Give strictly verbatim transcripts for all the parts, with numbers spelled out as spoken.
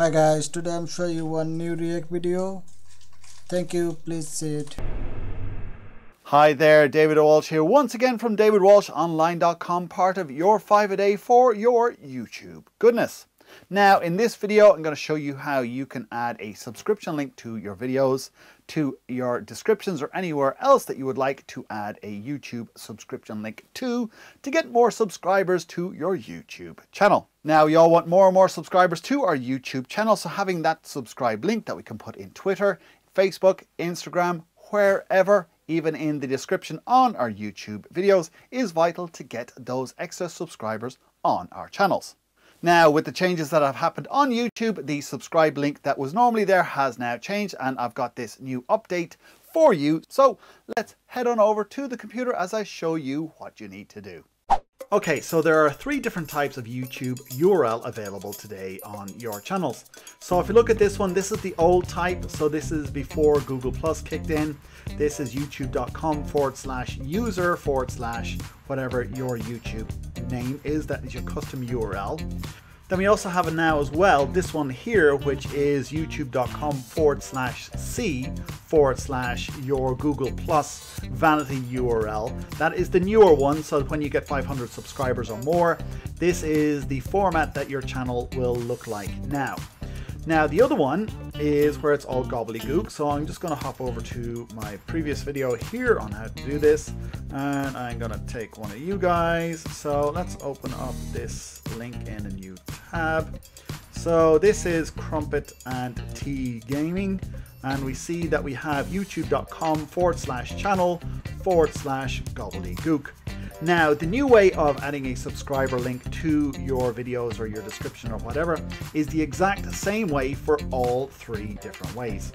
Hi guys, today I'm showing you one new React video. Thank you, please see it. Hi there, David Walsh here once again from David Walsh Online dot com, part of your five a day for your YouTube goodness. Now in this video I'm going to show you how you can add a subscription link to your videos, to your descriptions, or anywhere else that you would like to add a YouTube subscription link to to get more subscribers to your YouTube channel. Now you all want more and more subscribers to our YouTube channel, so having that subscribe link that we can put in Twitter, Facebook, Instagram, wherever, even in the description on our YouTube videos, is vital to get those extra subscribers on our channels. Now with the changes that have happened on YouTube, the subscribe link that was normally there has now changed, and I've got this new update for you. So let's head on over to the computer as I show you what you need to do. Okay, so there are three different types of YouTube U R L available today on your channels. So if you look at this one, this is the old type. So this is before Google plus kicked in. This is youtube.com forward slash user forward slash whatever your YouTube name is. That is your custom U R L. Then we also have it now as well, this one here, which is youtube.com forward slash C forward slash your Google Plus vanity U R L. That is the newer one, so when you get five hundred subscribers or more, this is the format that your channel will look like now. Now the other one is where it's all gobbledygook, so I'm just going to hop over to my previous video here on how to do this, and I'm going to take one of you guys. So let's open up this link in a new tab. So this is Crumpet and T Gaming, and we see that we have youtube.com forward slash channel forward slash gobbledygook. Now, the new way of adding a subscriber link to your videos or your description or whatever is the exact same way for all three different ways.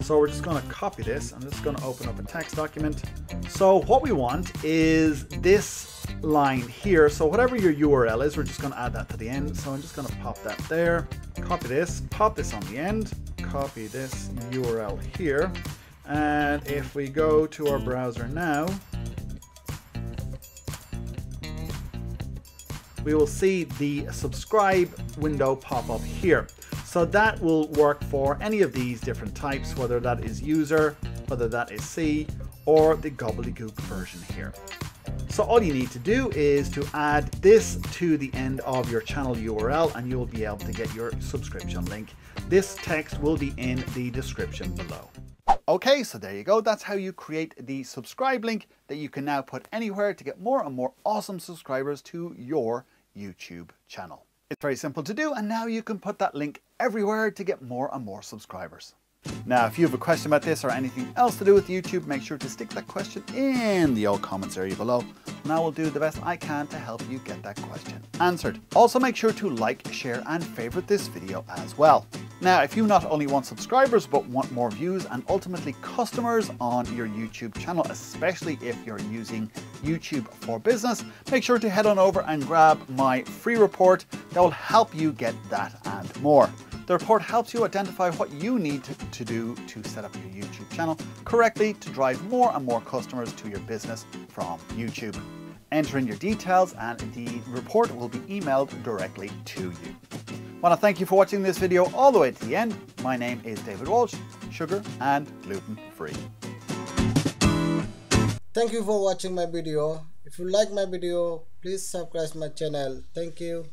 So we're just going to copy this. I'm just going to open up a text document. So what we want is this line here. So whatever your U R L is, we're just going to add that to the end. So I'm just going to pop that there, copy this, pop this on the end, copy this U R L here. And if we go to our browser now, we will see the subscribe window pop up here. So that will work for any of these different types, whether that is user, whether that is C, or the gobbledygook version here. So all you need to do is to add this to the end of your channel U R L, and you'll be able to get your subscription link. This text will be in the description below. Okay, so there you go. That's how you create the subscribe link that you can now put anywhere to get more and more awesome subscribers to your YouTube channel. It's very simple to do, and now you can put that link everywhere to get more and more subscribers. Now if you have a question about this or anything else to do with YouTube, make sure to stick that question in the old comments area below, and I will do the best I can to help you get that question answered. Also make sure to like, share and favorite this video as well. Now if you not only want subscribers but want more views and ultimately customers on your YouTube channel, especially if you're using YouTube for business, make sure to head on over and grab my free report that will help you get that and more. The report helps you identify what you need to, to do to set up your YouTube channel correctly to drive more and more customers to your business from YouTube. Enter in your details and the report will be emailed directly to you. I want to thank you for watching this video all the way to the end. My name is David Walsh, sugar and gluten free. Thank you for watching my video. If you like my video, please subscribe my channel. Thank you.